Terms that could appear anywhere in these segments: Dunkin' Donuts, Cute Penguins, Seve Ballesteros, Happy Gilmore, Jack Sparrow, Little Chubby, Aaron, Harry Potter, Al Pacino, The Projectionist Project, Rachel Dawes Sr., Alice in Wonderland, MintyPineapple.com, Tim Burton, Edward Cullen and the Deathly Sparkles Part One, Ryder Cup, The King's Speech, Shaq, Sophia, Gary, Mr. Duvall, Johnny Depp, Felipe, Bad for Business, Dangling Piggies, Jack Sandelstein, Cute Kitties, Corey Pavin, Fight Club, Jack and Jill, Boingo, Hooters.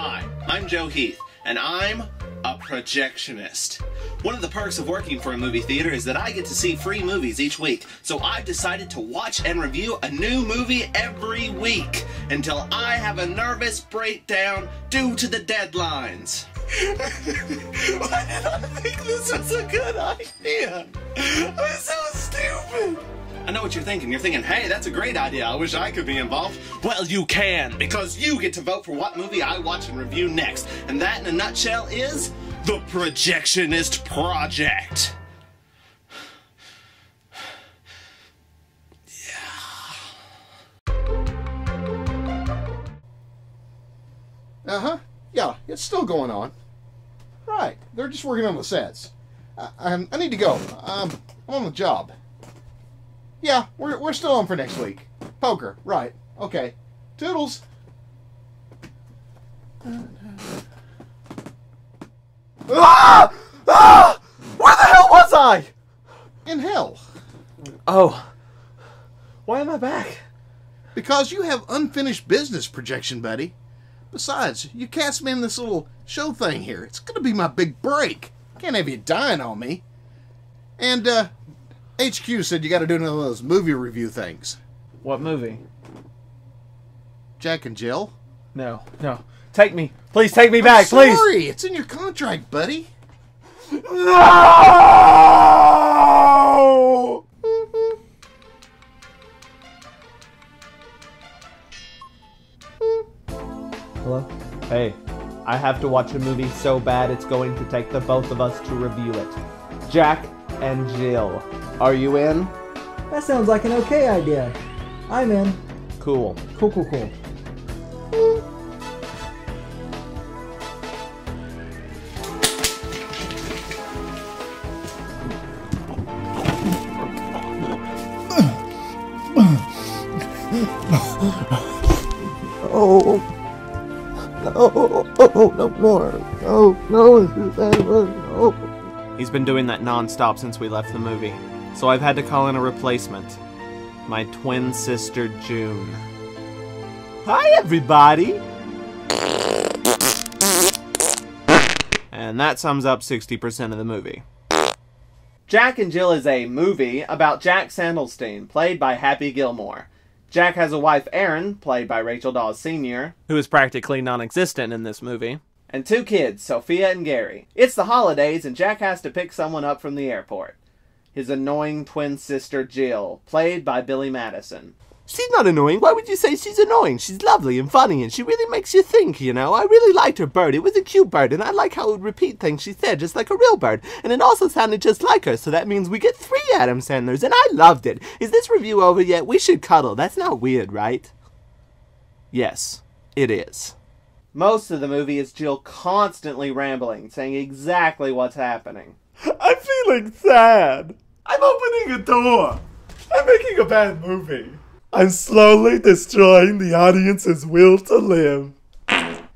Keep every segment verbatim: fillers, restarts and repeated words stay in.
Hi, I'm Joe Heath, and I'm a projectionist. One of the perks of working for a movie theater is that I get to see free movies each week, so I've decided to watch and review a new movie every week until I have a nervous breakdown due to the deadlines. Why did I think this was a good idea? I'm so stupid! I know what you're thinking. You're thinking, hey, that's a great idea. I wish I could be involved. Well, you can, because you get to vote for what movie I watch and review next. And that, in a nutshell, is The Projectionist Project. Yeah. Uh-huh. Yeah, it's still going on. Right. They're just working on the sets. I, I, I need to go. Um, I'm on the job. Yeah, we're, we're still on for next week. Poker, right. Okay. Toodles! Ah! Ah! Where the hell was I? In hell. Oh. Why am I back? Because you have unfinished business, projection buddy. Besides, you cast me in this little show thing here. It's gonna be my big break. Can't have you dying on me. And, uh... H Q said you gotta do another one of those movie review things. What movie? Jack and Jill? No, no. Take me. Please take me I'm back, sorry. please! Sorry, it's in your contract, buddy. No! Hello? Hey, I have to watch a movie so bad it's going to take the both of us to review it. Jack and Jill. Are you in? That sounds like an okay idea. I'm in. Cool. Cool, cool, cool. Oh. No. Oh, oh, oh, no more. No, no, no. He's been doing that non-stop since we left the movie. So I've had to call in a replacement. My twin sister, June. Hi, everybody! And that sums up sixty percent of the movie. Jack and Jill is a movie about Jack Sandelstein, played by Happy Gilmore. Jack has a wife, Aaron, played by Rachel Dawes Senior, who is practically non-existent in this movie, and two kids, Sophia and Gary. It's the holidays, and Jack has to pick someone up from the airport. His annoying twin sister, Jill, played by Billy Madison. She's not annoying. Why would you say she's annoying? She's lovely and funny, and she really makes you think, you know? I really liked her bird. It was a cute bird, and I like how it would repeat things she said, just like a real bird. And it also sounded just like her, so that means we get three Adam Sandlers, and I loved it. Is this review over yet? We should cuddle. That's not weird, right? Yes, it is. Most of the movie is Jill constantly rambling, saying exactly what's happening. I'm feeling sad. I'm opening a door. I'm making a bad movie. I'm slowly destroying the audience's will to live.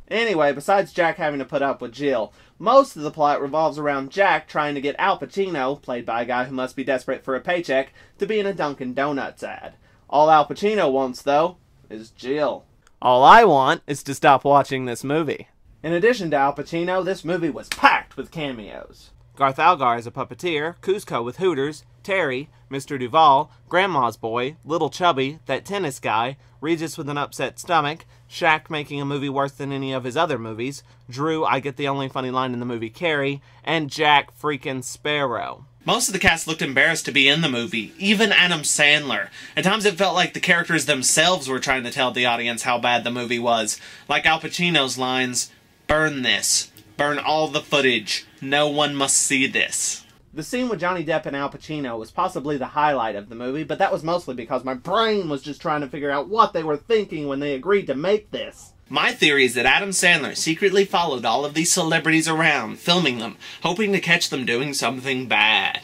Anyway, besides Jack having to put up with Jill, most of the plot revolves around Jack trying to get Al Pacino, played by a guy who must be desperate for a paycheck, to be in a Dunkin' Donuts ad. All Al Pacino wants, though, is Jill. All I want is to stop watching this movie. In addition to Al Pacino, this movie was packed with cameos. Garth Algar is a puppeteer, Kuzco with Hooters, Terry, Mister Duvall, Grandma's Boy, Little Chubby, that tennis guy, Regis with an upset stomach, Shaq making a movie worse than any of his other movies, Drew, I get the only funny line in the movie, Carrie, and Jack freaking Sparrow. Most of the cast looked embarrassed to be in the movie, even Adam Sandler. At times it felt like the characters themselves were trying to tell the audience how bad the movie was. Like Al Pacino's lines, "Burn this. Burn all the footage. No one must see this." The scene with Johnny Depp and Al Pacino was possibly the highlight of the movie, but that was mostly because my brain was just trying to figure out what they were thinking when they agreed to make this. My theory is that Adam Sandler secretly followed all of these celebrities around, filming them, hoping to catch them doing something bad.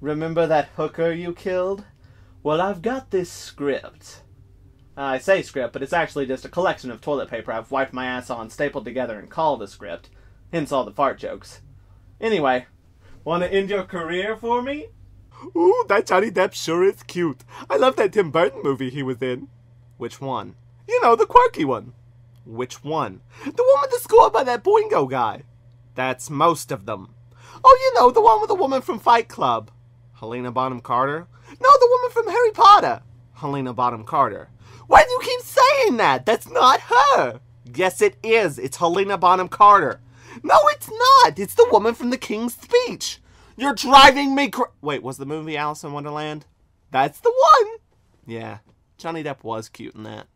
Remember that hooker you killed? Well, I've got this script. Uh, I say script, but it's actually just a collection of toilet paper I've wiped my ass on, stapled together, and called a script. Hence all the fart jokes. Anyway, wanna end your career for me? Ooh, that Johnny Depp sure is cute. I love that Tim Burton movie he was in. Which one? You know, the quirky one. Which one? The one with the score by that Boingo guy. That's most of them. Oh, you know, the one with the woman from Fight Club. Helena Bonham Carter? No, the woman from Harry Potter. Helena Bonham Carter. Why do you keep saying that? That's not her. Yes, it is. It's Helena Bonham Carter. No, it's not. It's the woman from The King's Speech. You're driving me cra- Wait, was the movie Alice in Wonderland? That's the one. Yeah, Johnny Depp was cute in that.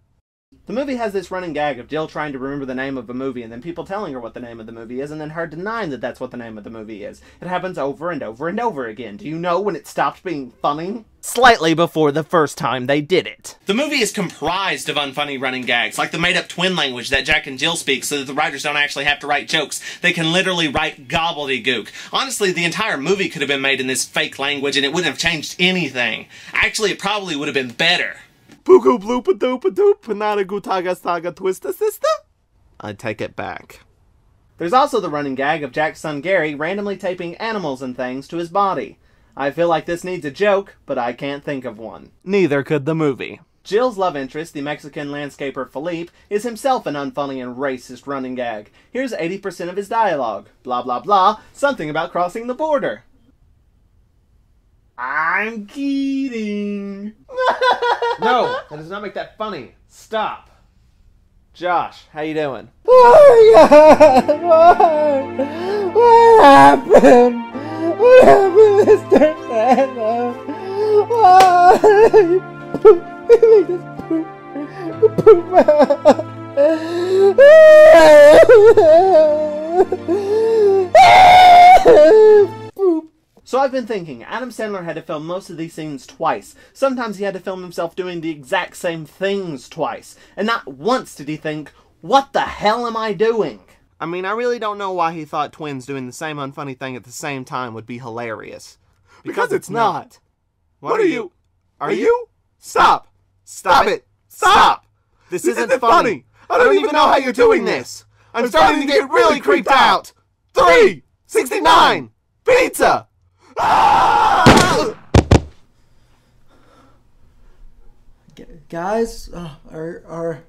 The movie has this running gag of Jill trying to remember the name of a movie and then people telling her what the name of the movie is and then her denying that that's what the name of the movie is. It happens over and over and over again. Do you know when it stopped being funny? Slightly before the first time they did it. The movie is comprised of unfunny running gags, like the made-up twin language that Jack and Jill speak so that the writers don't actually have to write jokes. They can literally write gobbledygook. Honestly, the entire movie could have been made in this fake language and it wouldn't have changed anything. Actually, it probably would have been better. Puku bloopa doopa doop, panada gutaga saga twista sister? I take it back. There's also the running gag of Jack's son Gary randomly taping animals and things to his body. I feel like this needs a joke, but I can't think of one. Neither could the movie. Jill's love interest, the Mexican landscaper Felipe, is himself an unfunny and racist running gag. Here's eighty percent of his dialogue. Blah blah blah, something about crossing the border. I'm kidding. No, that does not make that funny. Stop. Josh, how you doing? Why? Why? What happened? What happened, Mister Sandler? Why? You just poop. You poop out. So I've been thinking, Adam Sandler had to film most of these scenes twice. Sometimes he had to film himself doing the exact same things twice. And not once did he think, what the hell am I doing? I mean, I really don't know why he thought twins doing the same unfunny thing at the same time would be hilarious. Because, because it's not. not. What, what are, are you? Are you? Stop. Stop, Stop it. Stop. Stop. This, this isn't, isn't funny. funny. I, don't I don't even know how you're doing this. I'm starting, starting to get really creeped out. Three. sixty-nine. Pizza. Ah! Guys, uh, are are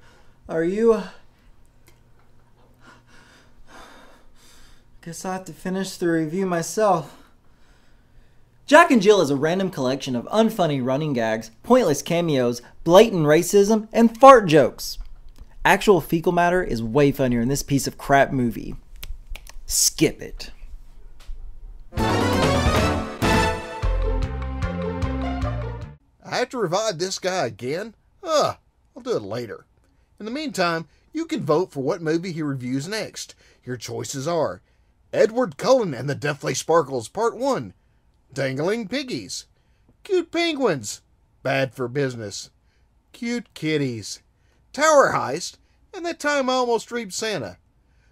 are you? Uh, guess I have to finish the review myself. Jack and Jill is a random collection of unfunny running gags, pointless cameos, blatant racism, and fart jokes. Actual fecal matter is way funnier in this piece of crap movie. Skip it. I have to revive this guy again? Ugh, I'll do it later. In the meantime, you can vote for what movie he reviews next. Your choices are Edward Cullen and the Deathly Sparkles Part one, Dangling Piggies, Cute Penguins, Bad for Business, Cute Kitties, Tower Heist, and That Time I Almost Reaped Santa.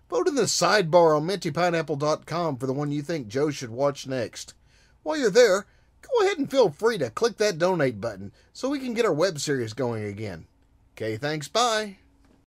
Vote in the sidebar on minty pineapple dot com for the one you think Joe should watch next. While you're there, go ahead and feel free to click that donate button so we can get our web series going again. Okay, thanks, bye.